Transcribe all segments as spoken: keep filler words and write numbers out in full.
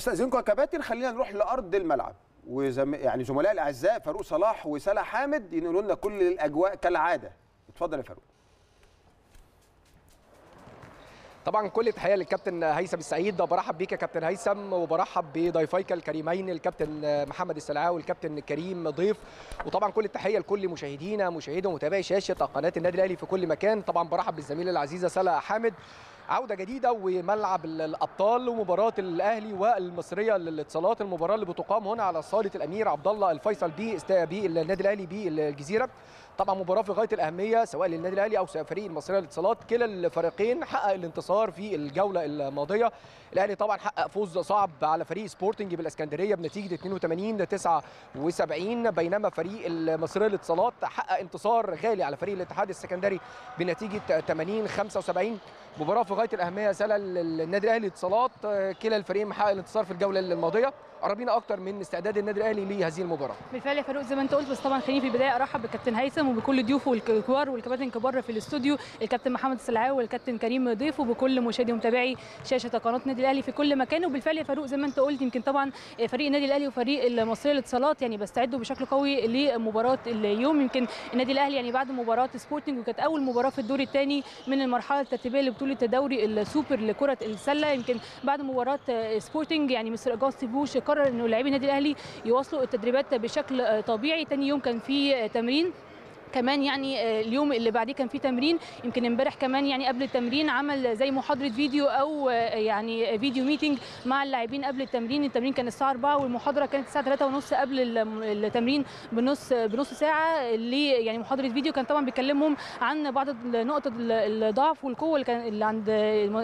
استاذنكم يا كباتن، خلينا نروح لارض الملعب وزم... يعني زملائي الاعزاء فاروق صلاح وسلا حامد ينقلوا لنا كل الاجواء كالعاده. اتفضل يا فاروق. طبعا كل تحيه للكابتن هيثم السعيد، برحب بيك يا كابتن هيثم وبرحب بضيفيك الكريمين الكابتن محمد السلعاوي والكابتن كريم ضيف، وطبعا كل التحيه لكل مشاهدينا مشاهدي ومتابعي شاشه قناه النادي الاهلي في كل مكان. طبعا برحب بالزميله العزيزه سلا حامد، عودة جديدة وملعب الأبطال ومباراة الأهلي والمصرية للاتصالات، المباراة اللي بتقام هنا على صالة الأمير عبد الله الفيصل بالنادي الأهلي بالجزيرة. طبعا مباراة في غاية الأهمية سواء للنادي الأهلي أو فريق المصرية للاتصالات، كلا الفريقين حقق الانتصار في الجولة الماضية. الأهلي طبعا حقق فوز صعب على فريق سبورتنج بالإسكندرية بنتيجة اثنين وثمانين تسعة وسبعين، بينما فريق المصرية للاتصالات حقق انتصار غالي على فريق الاتحاد السكندري بنتيجة ثمانين خمسة وسبعين. مباراة في غاية الأهمية سلا النادي الأهلي اتصالات، كلا الفريقين حقق الانتصار في الجولة الماضية. قربينا أكتر من استعداد النادي الأهلي لهذه المباراة. بالفعل يا فاروق زي ما أنت قلت، بس طبعًا خليني في البداية أرحب بالكابتن هيثم وبكل ضيوفه الكبار والكباتن الكبار في الاستوديو، الكابتن محمد السلعاوي والكابتن كريم ضيف، وبكل مشاهدي ومتابعي شاشة قناة النادي الأهلي في كل مكان. وبالفعل يا فاروق زي ما أنت قلت، يمكن طبعًا فريق النادي الأهلي وفريق المصرية للاتصالات يعني بيستعدوا بشكل قوي لمباراة اليوم. يمكن النادي الأهلي يعني بعد مباراة سبورتنج وكانت أول مباراة في الدور الثاني من المرحلة الترتيبية لبطولة دوري السوبر لكرة السلة، يمكن بعد مباراة سبورتنج يعني مستر جاست بوش قرر انه لاعبي النادي الاهلي يواصلوا التدريبات بشكل طبيعي. ثاني يوم كان في تمرين، كمان يعني اليوم اللي بعديه كان في تمرين، يمكن امبارح كمان يعني قبل التمرين عمل زي محاضره فيديو او يعني فيديو ميتنج مع اللاعبين قبل التمرين. التمرين كان الساعه أربعة والمحاضره كانت الساعه ثلاثة وثلاثين قبل التمرين بنص بنص ساعه، اللي يعني محاضره فيديو كان طبعا بيكلمهم عن بعض نقط الضعف والقوه اللي كان اللي عند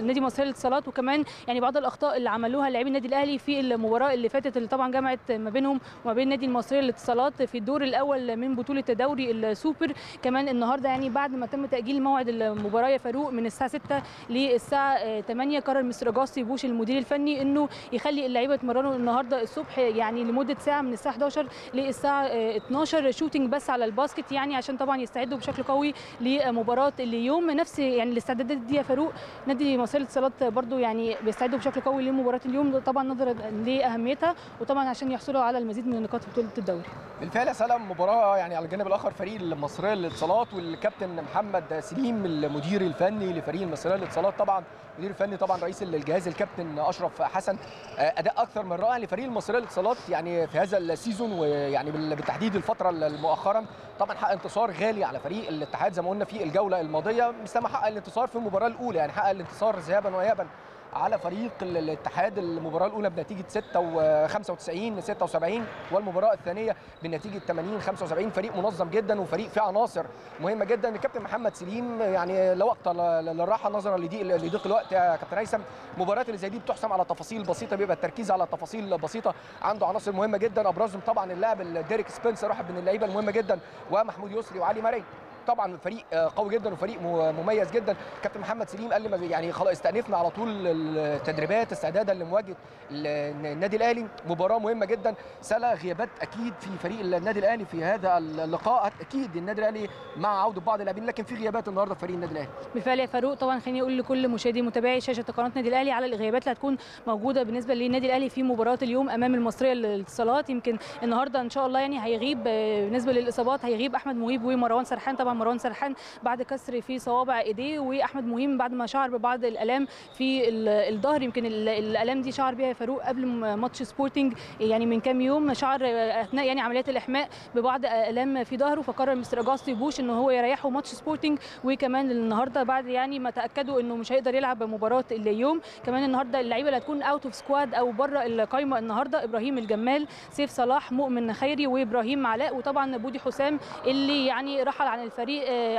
نادي مصرية للاتصالات، وكمان يعني بعض الاخطاء اللي عملوها لاعبي النادي الاهلي في المباراه اللي فاتت اللي طبعا جمعت ما بينهم وما بين نادي المصرية للاتصالات في الدور الاول من بطوله دوري السوبر. كمان النهارده يعني بعد ما تم تاجيل موعد المباراه يا فاروق من الساعه ستة للساعه ثمانية، قرر مستر جاستي بوش المدير الفني انه يخلي اللعيبه يتمرنوا النهارده الصبح يعني لمده ساعه من الساعه إحدى عشر للساعه اثني عشر شوتنج بس على الباسكت، يعني عشان طبعا يستعدوا بشكل قوي لمباراه اليوم. نفس يعني الاستعدادات دي يا فاروق نادي مصرية للاتصالات برده يعني بيستعدوا بشكل قوي لمباراه اليوم طبعا نظرا لاهميتها، وطبعا عشان يحصلوا على المزيد من النقاط في بطوله الدوري. بالفعل يا سلام، مباراه يعني على الجانب الاخر فريق المصرية للاتصالات والكابتن محمد سليم المدير الفني لفريق المصرية للاتصالات، طبعا مدير الفني طبعا رئيس الجهاز الكابتن اشرف حسن، اداء اكثر من رائع لفريق المصرية للاتصالات يعني في هذا السيزون ويعني بالتحديد الفتره مؤخرا. طبعا حقق انتصار غالي على فريق الاتحاد زي ما قلنا في الجوله الماضيه، مثل ما حقق الانتصار في المباراه الاولى، يعني حقق الانتصار ذهابا وايابا على فريق الاتحاد المباراه الاولى بنتيجه ستة وخمسة وتسعين ستة وسبعين، والمباراه الثانيه بنتيجه ثمانين خمسة وسبعين. فريق منظم جدا وفريق فيه عناصر مهمه جدا. الكابتن محمد سليم يعني لا وقت للراحه نظرا لضيق الوقت يا كابتن هيثم، المباريات اللي زي دي بتحسم على تفاصيل بسيطه، بيبقى التركيز على تفاصيل بسيطه. عنده عناصر مهمه جدا ابرزهم طبعا اللاعب ديريك سبنسر واحد من اللعيبه المهمه جدا، ومحمود يسري وعلي مرعي، طبعا فريق قوي جدا وفريق مميز جدا. كابتن محمد سليم قال لي يعني خلاص استأنفنا على طول التدريبات استعدادا لمواجهه النادي الاهلي، مباراه مهمه جدا. سلا غيابات اكيد في فريق النادي الاهلي في هذا اللقاء، اكيد النادي الاهلي مع عوده بعض اللاعبين لكن في غيابات النهارده في فريق النادي الاهلي. بالفعل يا فاروق طبعا خليني اقول لكل مشاهدي متابعي شاشه قناه النادي الاهلي على الغيابات اللي هتكون موجوده بالنسبه للنادي الاهلي في مباراه اليوم امام المصريه للاتصالات. يمكن النهارده ان شاء الله يعني هيغيب بالنسبه للاصابات، هيغيب احمد مهيب ومروان سرحان، طبعا مروان سرحان بعد كسر في صوابع ايديه، واحمد مهيب بعد ما شعر ببعض الالام في الظهر. يمكن الالام دي شعر بها فاروق قبل ماتش سبورتنج يعني من كام يوم، شعر اثناء يعني عمليات الاحماء ببعض الالام في ظهره، فقرر مستر جاستي بوش ان هو يريحه ماتش سبورتنج وكمان النهارده بعد يعني ما تاكدوا انه مش هيقدر يلعب مباراه اليوم. كمان النهارده اللعيبه اللي هتكون اوت اوف سكواد او بره القايمه النهارده ابراهيم الجمال، سيف صلاح، مؤمن خيري، وابراهيم علاء، وطبعا بودي حسام اللي يعني رحل عن الفريق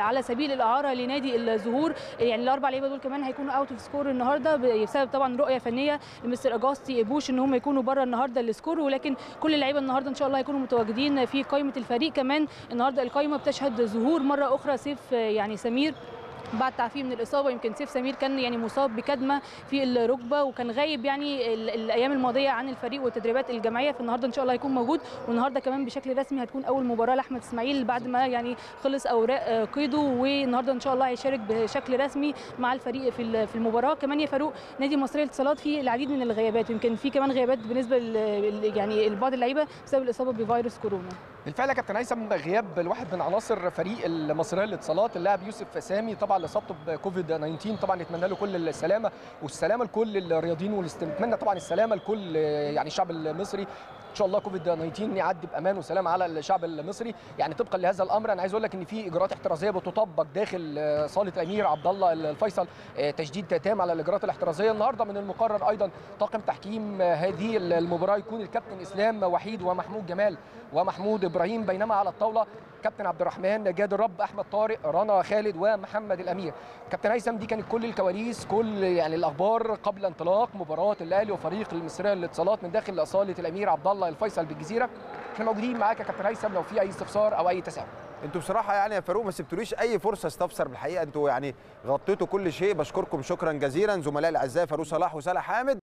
على سبيل الاعاره لنادي الزهور. يعني الاربع لعيبه دول كمان هيكونوا اوت اوف سكور النهارده بسبب طبعا رؤيه فنيه لمستر اجاستي بوش ان هم يكونوا بره النهارده السكور، ولكن كل اللعيبه النهارده ان شاء الله هيكونوا متواجدين في قائمه الفريق. كمان النهارده القائمه بتشهد ظهور مره اخرى سيف يعني سمير بعد تعافيه من الاصابه. يمكن سيف سمير كان يعني مصاب بكدمه في الركبه وكان غايب يعني الايام الماضيه عن الفريق والتدريبات الجماعيه، فالنهارده ان شاء الله هيكون موجود. والنهارده كمان بشكل رسمي هتكون اول مباراه لاحمد اسماعيل بعد ما يعني خلص اوراق قيده، والنهارده ان شاء الله هيشارك بشكل رسمي مع الفريق في المباراه. كمان يا فاروق نادي المصرية للاتصالات في العديد من الغيابات، ويمكن في كمان غيابات بالنسبه يعني لبعض اللعيبه بسبب الاصابه بفيروس كورونا. بالفعل يا كابتن هيثم غياب الواحد من عناصر فريق المصرية للاتصالات اللاعب يوسف سامي، طبعا اصابته بكوفيد تسعتاشر، طبعا نتمنى له كل السلامه والسلامه لكل الرياضيين ونتمنى طبعا السلامه لكل يعني الشعب المصري ان شاء الله. كوفيد تسعتاشر يعدي بامان وسلام على الشعب المصري. يعني طبقا لهذا الامر انا عايز اقول لك ان في اجراءات احترازيه بتطبق داخل صاله الامير عبد الله الفيصل، تشديد تام على الاجراءات الاحترازيه. النهارده من المقرر ايضا طاقم تحكيم هذه المباراه يكون الكابتن اسلام وحيد ومحمود جمال ومحمود ابراهيم، بينما على الطاوله كابتن عبد الرحمن جاد الرب، احمد طارق، رنا خالد ومحمد الامير. كابتن هيثم دي كانت كل الكواليس، كل يعني الاخبار قبل انطلاق مباراه الاهلي وفريق المصرية للاتصالات من داخل صاله الامير عبد الله الفيصل بالجزيره. احنا موجودين معاك يا كابتن هيثم لو في اي استفسار او اي تساؤل. انتوا بصراحه يعني يا فاروق ما سبتوليش اي فرصه استفسر، بالحقيقه انتوا يعني غطيتوا كل شيء. بشكركم شكرا جزيلا زملائي الاعزاء فاروق صلاح وسلا حامد.